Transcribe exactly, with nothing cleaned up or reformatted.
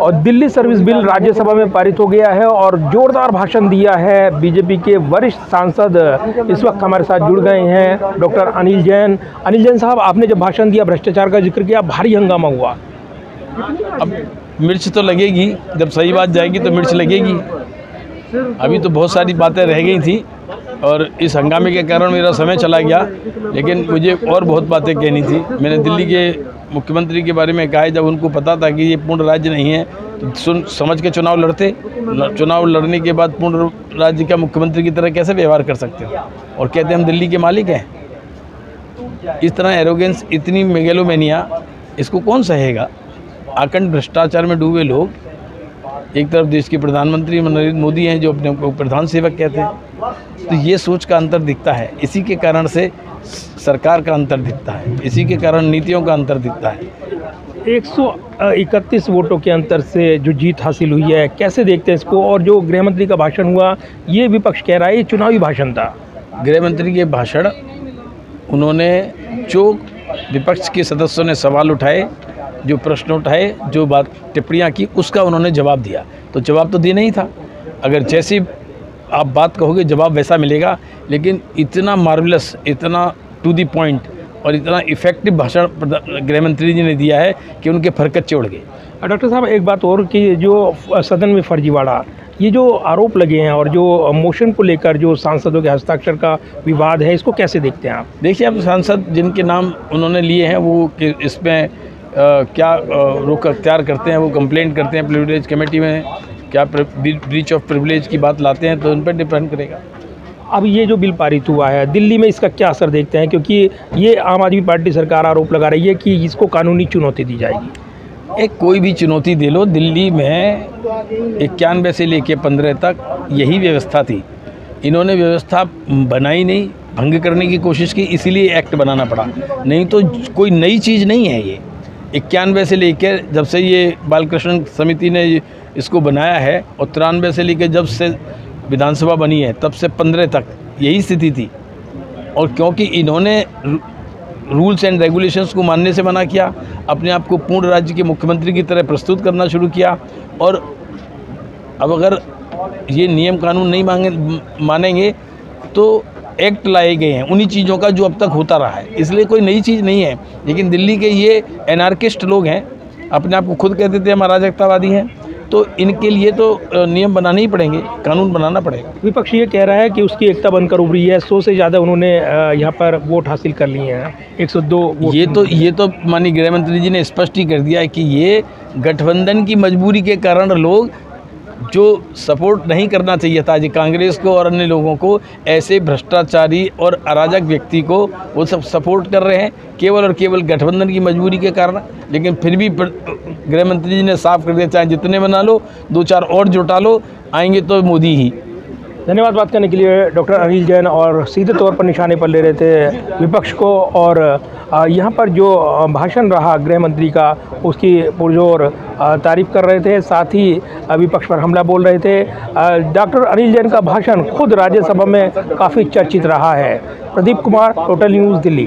और Delhi service bill Rajya Sabha में पारित हो गया है और जोरदार भाषण दिया है। बीजेपी के वरिष्ठ सांसद इस वक्त हमारे साथ जुड़ गए हैं डॉक्टर अनिल जैन। अनिल जैन साहब, आपने जब भाषण दिया, भ्रष्टाचार का जिक्र किया, भारी हंगामा हुआ। अब मिर्च तो लगेगी, जब सही बात जाएगी तो मिर्च लगेगी। अभी तो बहुत सारी बातें रह गई थी और इस हंगामे के कारण मेरा समय चला गया, लेकिन मुझे और बहुत बातें कहनी थी। मैंने दिल्ली के मुख्यमंत्री के बारे में कहा है, जब उनको पता था कि ये पूर्ण राज्य नहीं है तो सुन समझ के चुनाव लड़ते। चुनाव लड़ने के बाद पूर्ण राज्य का मुख्यमंत्री की तरह कैसे व्यवहार कर सकते हो? और कहते हम दिल्ली के मालिक हैं। इस तरह एरोगेंस, इतनी मेगेलोमेनिया, इसको कौन सहेगा? आखंड भ्रष्टाचार में डूबे लोग, एक तरफ देश के प्रधानमंत्री नरेंद्र मोदी हैं जो अपने को प्रधान सेवक कहते हैं, तो ये सोच का अंतर दिखता है। इसी के कारण से सरकार का अंतर दिखता है, इसी के कारण नीतियों का अंतर दिखता है। एक सौ इकतीस वोटों के अंतर से जो जीत हासिल हुई है, कैसे देखते हैं इसको? और जो गृह मंत्री का भाषण हुआ, ये विपक्ष कह रहा है ये चुनावी भाषण था। गृह मंत्री के भाषण, उन्होंने जो विपक्ष के सदस्यों ने सवाल उठाए, जो प्रश्न उठाए, जो बात टिप्पणियाँ की, उसका उन्होंने जवाब दिया। तो जवाब तो दिया नहीं था। अगर जैसी आप बात कहोगे जवाब वैसा मिलेगा, लेकिन इतना मार्वलस, इतना टू दी पॉइंट और इतना इफेक्टिव भाषण गृह मंत्री जी ने दिया है कि उनके फरकच्चे उड़ गए। डॉक्टर साहब, एक बात और कि जो सदन में फर्जीवाड़ा, ये जो आरोप लगे हैं और जो मोशन को लेकर जो सांसदों के हस्ताक्षर का विवाद है, इसको कैसे देखते हैं आप? देखिए, आप सांसद जिनके नाम उन्होंने लिए हैं वो कि इसमें Uh, क्या uh, रोक अख्तियार करते हैं, वो कंप्लेंट करते हैं प्रिविलेज कमेटी में, क्या ब्रीच ऑफ प्रिविलेज की बात लाते हैं, तो उन पर डिपेंड करेगा। अब ये जो बिल पारित हुआ है दिल्ली में, इसका क्या असर देखते हैं? क्योंकि ये आम आदमी पार्टी सरकार आरोप लगा रही है कि इसको कानूनी चुनौती दी जाएगी। एक कोई भी चुनौती दे लो, दिल्ली में इक्यानवे से लेकर पंद्रह तक यही व्यवस्था थी। इन्होंने व्यवस्था बनाई नहीं, भंग करने की कोशिश की, इसीलिए एक्ट बनाना पड़ा। नहीं तो कोई नई चीज़ नहीं है ये। इक्यानवे से लेकर जब से ये बालकृष्ण समिति ने इसको बनाया है और तिरानवे से लेकर जब से विधानसभा बनी है तब से पंद्रह तक यही स्थिति थी। और क्योंकि इन्होंने रूल्स एंड रेगुलेशंस को मानने से मना किया, अपने आप को पूर्ण राज्य के मुख्यमंत्री की तरह प्रस्तुत करना शुरू किया, और अब अगर ये नियम कानून नहीं मांगे मानेंगे तो एक्ट लाए गए हैं उन्हीं चीज़ों का जो अब तक होता रहा है। इसलिए कोई नई चीज़ नहीं है। लेकिन दिल्ली के ये एनार्किस्ट लोग हैं, अपने आप को खुद कहते थे हम अराजकतावादी हैं, तो इनके लिए तो नियम बनाने ही पड़ेंगे, कानून बनाना पड़ेगा। विपक्ष ये कह रहा है कि उसकी एकता बनकर उभरी है, सौ से ज़्यादा उन्होंने यहाँ पर वोट हासिल कर लिए हैं, एक सौ दो वोट। ये तो ये तो माननीय गृह मंत्री जी ने स्पष्ट ही कर दिया है कि ये गठबंधन की मजबूरी के कारण लोग जो सपोर्ट नहीं करना चाहिए था, जो कांग्रेस को और अन्य लोगों को, ऐसे भ्रष्टाचारी और अराजक व्यक्ति को वो सब सपोर्ट कर रहे हैं केवल और केवल गठबंधन की मजबूरी के कारण। लेकिन फिर भी गृह मंत्री जी ने साफ कर दिया, चाहे जितने बना लो, दो चार और जुटा लो, आएंगे तो मोदी ही। धन्यवाद बात करने के लिए डॉक्टर अनिल जैन। और सीधे तौर पर निशाने पर ले रहे थे विपक्ष को, और यहाँ पर जो भाषण रहा गृह मंत्री का, उसकी पुरजोर तारीफ कर रहे थे, साथ ही विपक्ष पर हमला बोल रहे थे। डॉक्टर अनिल जैन का भाषण खुद राज्यसभा में काफ़ी चर्चित रहा है। Pradeep Kumar, total news, Delhi.